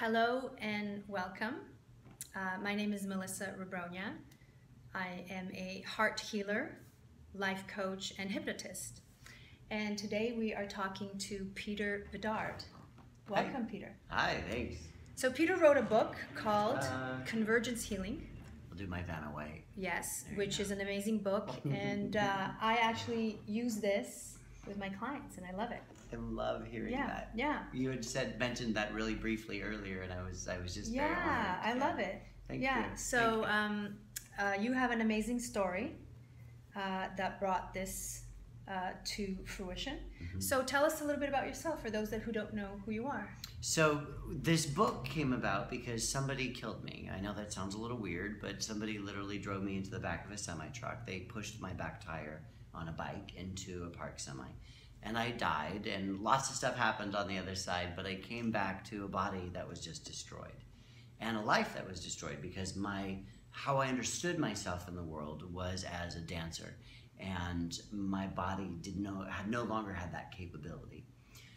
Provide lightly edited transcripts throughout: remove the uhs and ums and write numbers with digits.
Hello and welcome. My name is Melissa Rebronia. I am a heart healer, life coach, and hypnotist. And today we are talking to Peter Bedard. Welcome, hi. Peter. Hi, thanks. So Peter wrote a book called Convergence Healing. I'll do my Vanna White. Yes, which is an amazing book. And I actually use this with my clients and I love it. I love hearing that. Yeah. You had mentioned that really briefly earlier, and I was just very honored. Yeah, I love it. Thank you. Yeah. So you have an amazing story that brought this to fruition. Mm-hmm. So tell us a little bit about yourself for those who don't know who you are. So this book came about because somebody killed me. I know that sounds a little weird, but somebody literally drove me into the back of a semi truck. They pushed my back tire on a bike into a parked semi. And I died, and lots of stuff happened on the other side, but I came back to a body that was just destroyed and a life that was destroyed, because how I understood myself in the world was as a dancer, and my body no longer had that capability.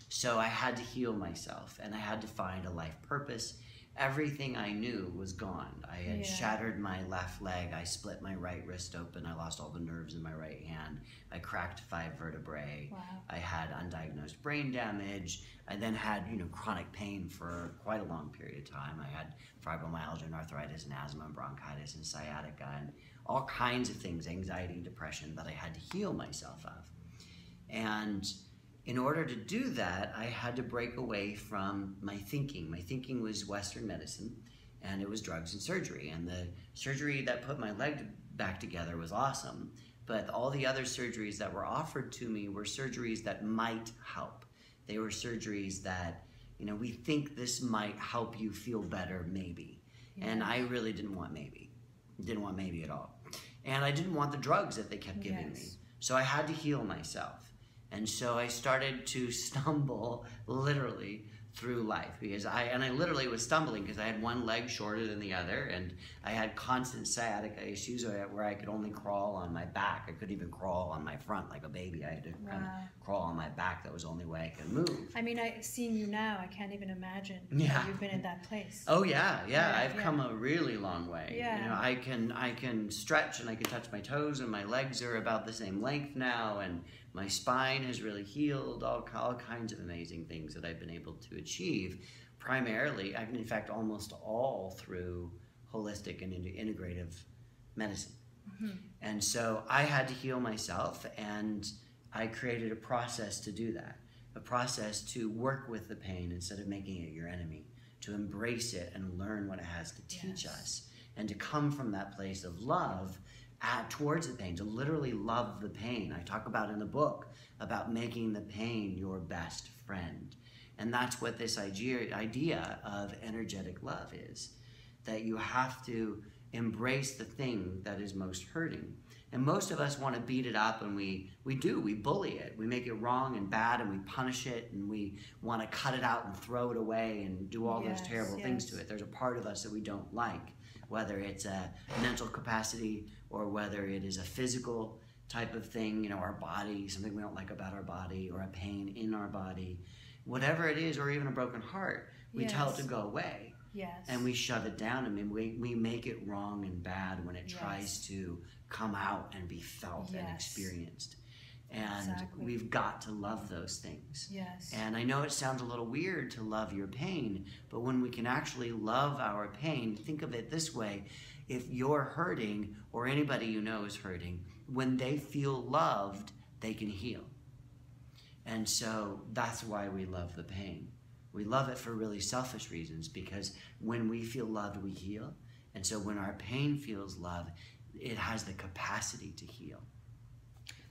So I had to heal myself, and I had to find a life purpose. Everything I knew was gone. I had shattered my left leg, I split my right wrist open, I lost all the nerves in my right hand, I cracked 5 vertebrae, wow. I had undiagnosed brain damage, I then had chronic pain for quite a long period of time. I had fibromyalgia and arthritis and asthma and bronchitis and sciatica and all kinds of things, anxiety and depression that I had to heal myself of. And in order to do that, I had to break away from my thinking. My thinking was Western medicine, and it was drugs and surgery. And the surgery that put my leg back together was awesome, but all the other surgeries that were offered to me were surgeries that might help. They were surgeries that, we think this might help you feel better, maybe. Yeah. And I really didn't want maybe. Didn't want maybe at all. And I didn't want the drugs that they kept giving me. So I had to heal myself. And so I started to stumble literally through life, because I literally was stumbling because I had one leg shorter than the other, and I had constant sciatica issues where I could only crawl on my back. I couldn't even crawl on my front like a baby. I had to kind of crawl on my back. That was the only way I could move. I mean, I've seen you now. I can't even imagine that you've been in that place. Oh yeah. I've come a really long way. Yeah. I can stretch, and I can touch my toes, and my legs are about the same length now, and my spine has really healed, all kinds of amazing things that I've been able to achieve, primarily, and in fact almost all, through holistic and integrative medicine. Mm-hmm. And so I had to heal myself, and I created a process to do that, a process to work with the pain instead of making it your enemy, to embrace it and learn what it has to teach us, and to come from that place of love towards the pain, to literally love the pain. I talk about in the book about making the pain your best friend. And that's what this idea of energetic love is, that you have to embrace the thing that is most hurting. And most of us want to beat it up, and we bully it. We make it wrong and bad, and we punish it, and we want to cut it out and throw it away and do all those terrible things to it. There's a part of us that we don't like, whether it's a mental capacity or whether it is a physical type of thing, our body, something we don't like about our body, or a pain in our body, whatever it is, or even a broken heart, we tell it to go away. Yes. And we shut it down, and we make it wrong and bad when it tries to come out and be felt and experienced. And we've got to love those things. Yes. And I know it sounds a little weird to love your pain, but when we can actually love our pain, think of it this way. If you're hurting, or anybody is hurting, when they feel loved, they can heal. And so that's why we love the pain. We love it for really selfish reasons, because when we feel loved, we heal. And so when our pain feels loved, it has the capacity to heal.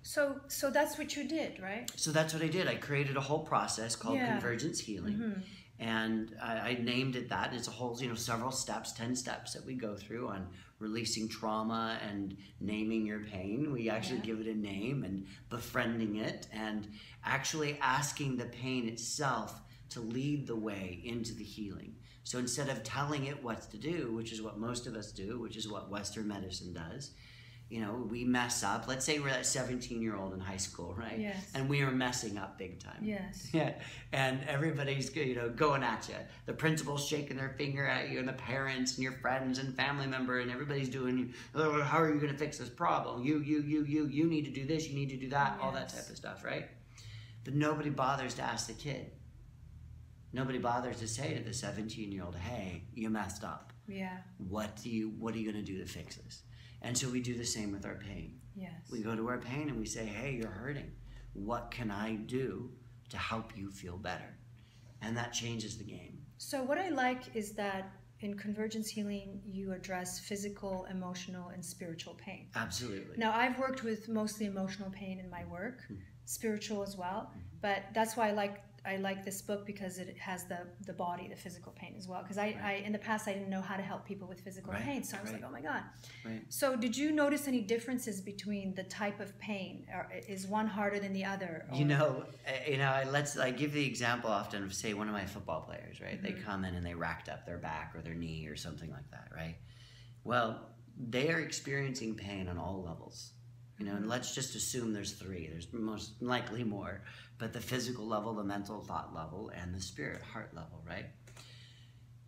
So that's what you did, right? So that's what I did. I created a whole process called Convergence Healing. Mm-hmm. And I named it that. It's a whole, several steps, 10 steps that we go through on releasing trauma and naming your pain. We actually give it a name, and befriending it, and actually asking the pain itself to lead the way into the healing. So instead of telling it what to do, which is what most of us do, which is what Western medicine does, you know, we mess up. Let's say we're that 17-year-old in high school, right? Yes. And we are messing up big time. Yes. Yeah. And everybody's, you know, going at you. The principal's shaking their finger at you, and the parents and your friends and family member, and everybody's doing, oh, how are you going to fix this problem? You need to do this. You need to do that. Yes. All that type of stuff, right? But nobody bothers to ask the kid. Nobody bothers to say to the 17-year-old, hey, you messed up. Yeah. What are you going to do to fix this? And so we do the same with our pain. Yes. We go to our pain and we say, hey, you're hurting. What can I do to help you feel better? And that changes the game. So what I like is that in Convergence Healing, you address physical, emotional, and spiritual pain. Absolutely. Now, I've worked with mostly emotional pain in my work, spiritual as well, but that's why I like this book, because it has the body, the physical pain as well. Because I in the past, I didn't know how to help people with physical pain. So I was like, oh my God. Right. So did you notice any differences between the type of pain? Or is one harder than the other? Or? I give the example often of, say, one of my football players, right? Mm-hmm. They come in and they racked up their back or their knee or something like that, right? Well, they are experiencing pain on all levels. You know, and let's just assume there's three. There's most likely more, but the physical level, the mental thought level, and the spirit heart level, right?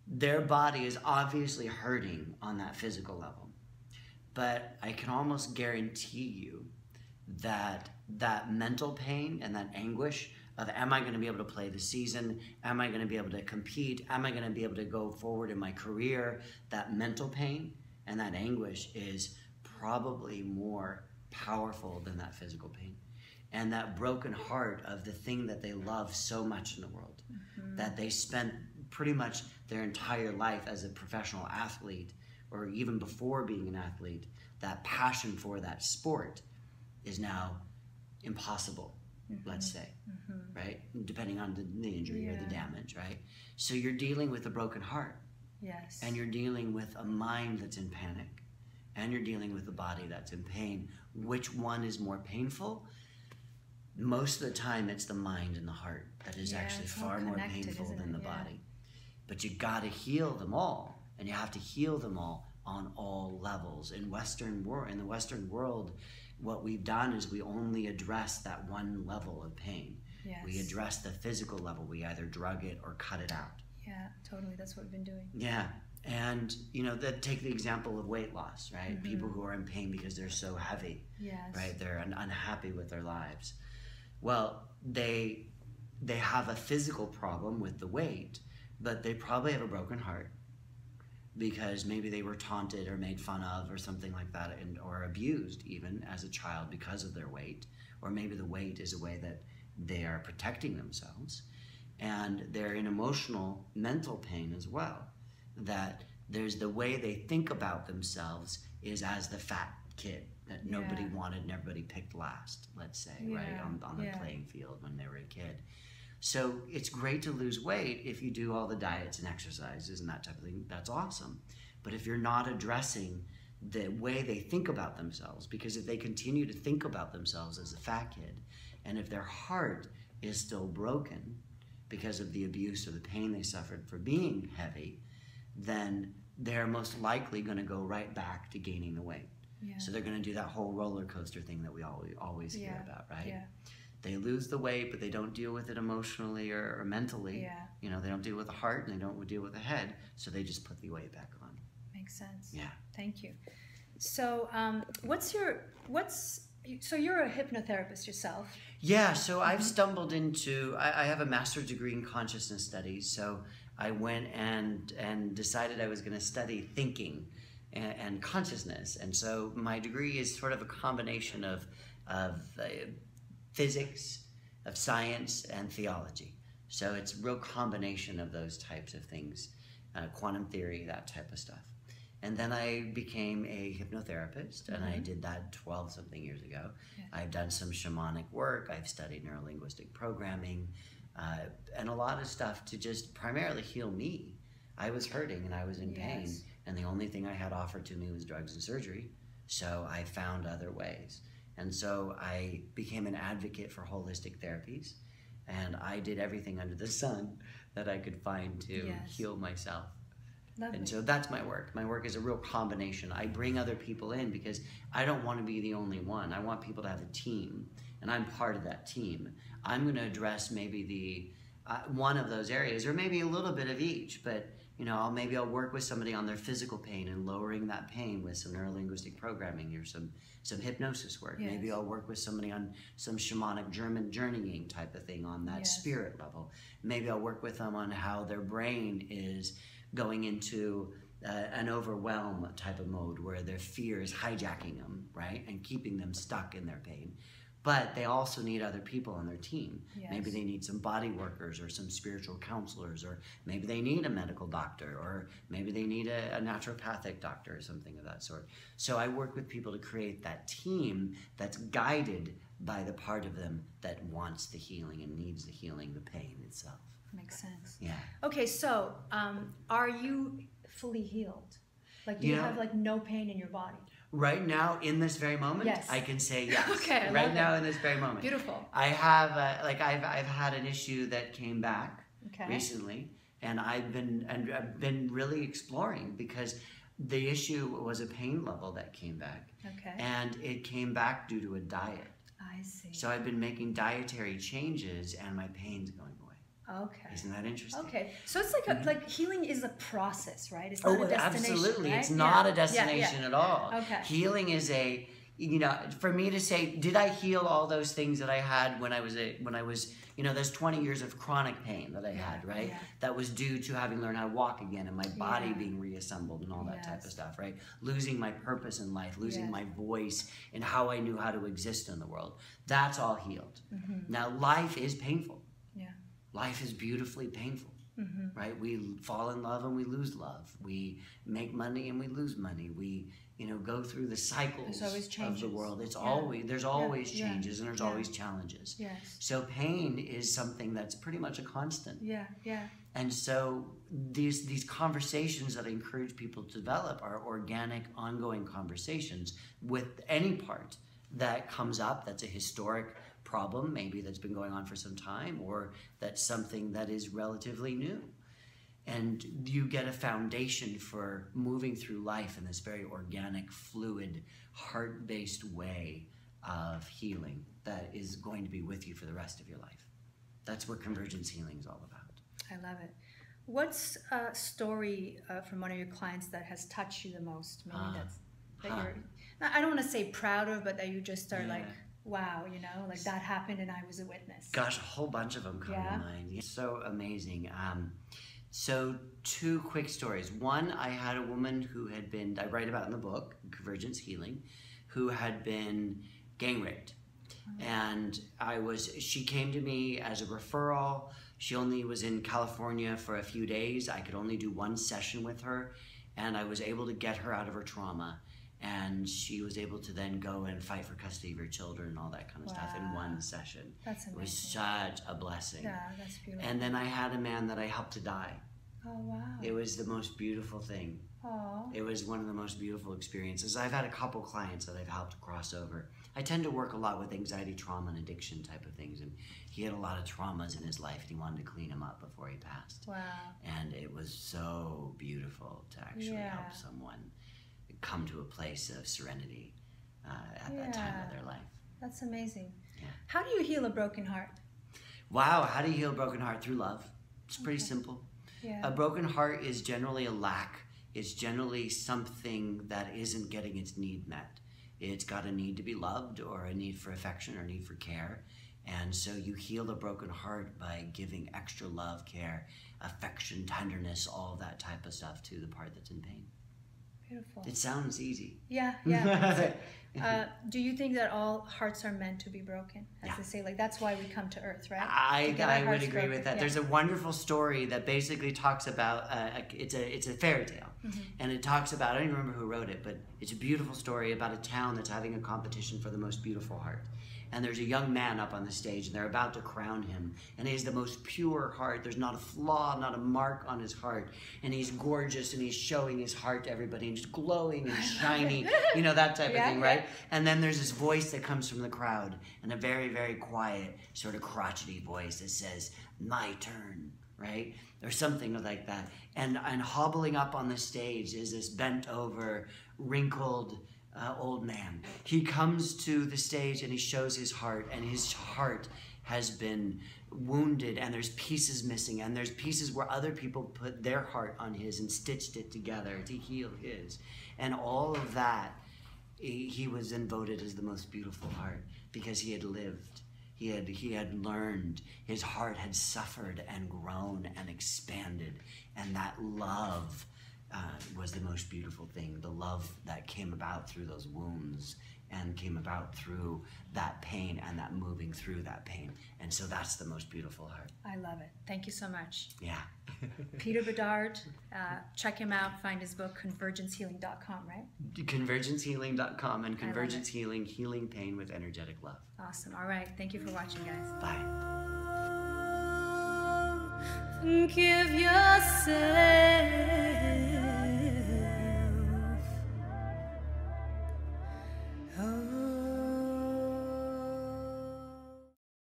Their body is obviously hurting on that physical level, but I can almost guarantee you that that mental pain and that anguish of, am I going to be able to play the season? Am I going to be able to compete? Am I going to be able to go forward in my career? That mental pain and that anguish is probably more powerful than that physical pain, and that broken heart of the thing that they love so much in the world, that they spent pretty much their entire life as a professional athlete, or even before being an athlete, that passion for that sport is now impossible, let's say, right? Depending on the injury or the damage, right? So you're dealing with a broken heart, yes, and you're dealing with a mind that's in panic, and you're dealing with a body that's in pain. Which one is more painful? Most of the time, it's the mind and the heart that is actually far more painful than the body. But you gotta heal them all, and you have to heal them all on all levels. In the Western world, what we've done is we only address that one level of pain. Yes. We address the physical level. We either drug it or cut it out. Yeah, totally, that's what we've been doing. Yeah. And, you know, take the example of weight loss, right? People who are in pain because they're so heavy, right? They're unhappy with their lives. Well, they have a physical problem with the weight, but they probably have a broken heart because maybe they were taunted or made fun of or something like that, and or abused even as a child because of their weight. Or maybe the weight is a way that they are protecting themselves, and they're in emotional, mental pain as well. That there's the way they think about themselves is as the fat kid that nobody wanted and everybody picked last, let's say, right? On the playing field when they were a kid. So it's great to lose weight if you do all the diets and exercises and that type of thing. That's awesome. But if you're not addressing the way they think about themselves, because if they continue to think about themselves as a fat kid, and if their heart is still broken because of the abuse or the pain they suffered for being heavy, then they're most likely going to go right back to gaining the weight. Yeah. So they're going to do that whole roller coaster thing that we always hear about, right? Yeah. They lose the weight, but they don't deal with it emotionally or mentally. Yeah. You know, they don't deal with the heart, and they don't deal with the head, so they just put the weight back on. Makes sense. Yeah. Thank you. So so you're a hypnotherapist yourself. Yeah, so I've stumbled into, I have a master's degree in consciousness studies, so I went and decided I was going to study thinking and consciousness. And so my degree is sort of a combination of physics, of science, and theology. So it's a real combination of those types of things, quantum theory, that type of stuff. And then I became a hypnotherapist, and I did that 12-something years ago. Yeah. I've done some shamanic work. I've studied neurolinguistic programming. And a lot of stuff to just primarily heal me. I was hurting and I was in pain, and the only thing I had offered to me was drugs and surgery, so I found other ways. And so I became an advocate for holistic therapies, and I did everything under the sun that I could find to heal myself. Lovely. And so that's my work. My work is a real combination. I bring other people in because I don't want to be the only one. I want people to have a team, and I'm part of that team. I'm going to address maybe the one of those areas, or maybe a little bit of each, but you know, maybe I'll work with somebody on their physical pain and lowering that pain with some neurolinguistic programming or some hypnosis work. Yes. Maybe I'll work with somebody on some shamanic German journeying type of thing on that yes. spirit level. Maybe I'll work with them on how their brain is going into an overwhelm type of mode where their fear is hijacking them, right? And keeping them stuck in their pain. But they also need other people on their team. Yes. Maybe they need some body workers or some spiritual counselors, or maybe they need a medical doctor, or maybe they need a naturopathic doctor or something of that sort. So I work with people to create that team that's guided by the part of them that wants the healing and needs the healing, the pain itself. Makes sense. Yeah. Okay, so are you fully healed? Like, do you have like no pain in your body? Right now, in this very moment, yes. I can say yes. Okay, right now, in this very moment. Beautiful. I have, I've had an issue that came back recently, and I've been really exploring, because the issue was a pain level that came back. Okay. And it came back due to a diet. I see. So I've been making dietary changes, and my pain's going away. Okay. Isn't that interesting? Okay. So it's like like healing is a process, right? It's not a destination. Absolutely. Right? It's not a destination at all. Okay. Healing is a, you know, for me to say, did I heal all those things that I had when I was you know, there's 20 years of chronic pain that I had, right? Yeah. That was due to having learned how to walk again, and my body being reassembled and all that type of stuff, right? Losing my purpose in life, losing my voice and how I knew how to exist in the world. That's all healed. Mm-hmm. Now, life is painful. Life is beautifully painful, right? We fall in love and we lose love. We make money and we lose money. We, you know, go through the cycles of the world. It's always, there's always changes, and there's always challenges. Yes. So pain is something that's pretty much a constant. Yeah, yeah. And so these conversations that I encourage people to develop are organic, ongoing conversations with any part that comes up that's a historic problem, maybe that's been going on for some time, or that's something that is relatively new. And you get a foundation for moving through life in this very organic, fluid, heart-based way of healing that is going to be with you for the rest of your life. That's what Convergence Healing is all about. I love it. What's a story from one of your clients that has touched you the most? Maybe you're, I don't want to say proud of, but that you just are like, wow, you know, like that happened and I was a witness. Gosh, a whole bunch of them come to mind. It's so amazing. So two quick stories. One, I had a woman who had been, I write about in the book, Convergence Healing, who had been gang raped. And she came to me as a referral. She only was in California for a few days. I could only do one session with her, and I was able to get her out of her trauma. And she was able to then go and fight for custody of her children and all that kind of stuff in one session. That's amazing. It was such a blessing. Yeah, that's beautiful. And then I had a man that I helped to die. Oh, wow. It was the most beautiful thing. Oh. It was one of the most beautiful experiences. I've had a couple clients that I've helped cross over. I tend to work a lot with anxiety, trauma, and addiction type of things. And he had a lot of traumas in his life, and he wanted to clean them up before he passed. Wow. And it was so beautiful to actually help someone come to a place of serenity at that time of their life. That's amazing. Yeah. How do you heal a broken heart? Wow, how do you heal a broken heart? Through love. It's pretty simple. Yeah. A broken heart is generally a lack. It's generally something that isn't getting its need met. It's got a need to be loved, or a need for affection, or a need for care. And so you heal a broken heart by giving extra love, care, affection, tenderness, all that type of stuff to the part that's in pain. Beautiful. It sounds easy. Yeah, yeah. Do you think that all hearts are meant to be broken? As they say, like that's why we come to Earth, right? I would agree with that. Yeah. There's a wonderful story that basically talks about it's a fairy tale, and it talks about, I don't even remember who wrote it, but it's a beautiful story about a town that's having a competition for the most beautiful heart. And there's a young man up on the stage, and they're about to crown him. And he has the most pure heart. There's not a flaw, not a mark on his heart. And he's gorgeous, and he's showing his heart to everybody, and just glowing and shiny, you know, that type of thing, right? And then there's this voice that comes from the crowd, and a very, very quiet, sort of crotchety voice that says, "My turn, right? Or something like that. And hobbling up on the stage is this bent over, wrinkled old man. He comes to the stage and he shows his heart, and his heart has been wounded, and there's pieces missing, and there's pieces where other people put their heart on his and stitched it together to heal his. And all of that, he was then voted as the most beautiful heart because he had lived. He had learned, his heart had suffered and grown and expanded, and that love was the most beautiful thing, the love that came about through those wounds and came about through that pain and that moving through that pain. And so that's the most beautiful heart. I love it. Thank you so much. Yeah. Peter Bedard, check him out, find his book, convergencehealing.com, right? Convergencehealing.com, and Convergence Healing, healing pain with energetic love. Awesome. All right. Thank you for watching, guys. Bye. Give yourself.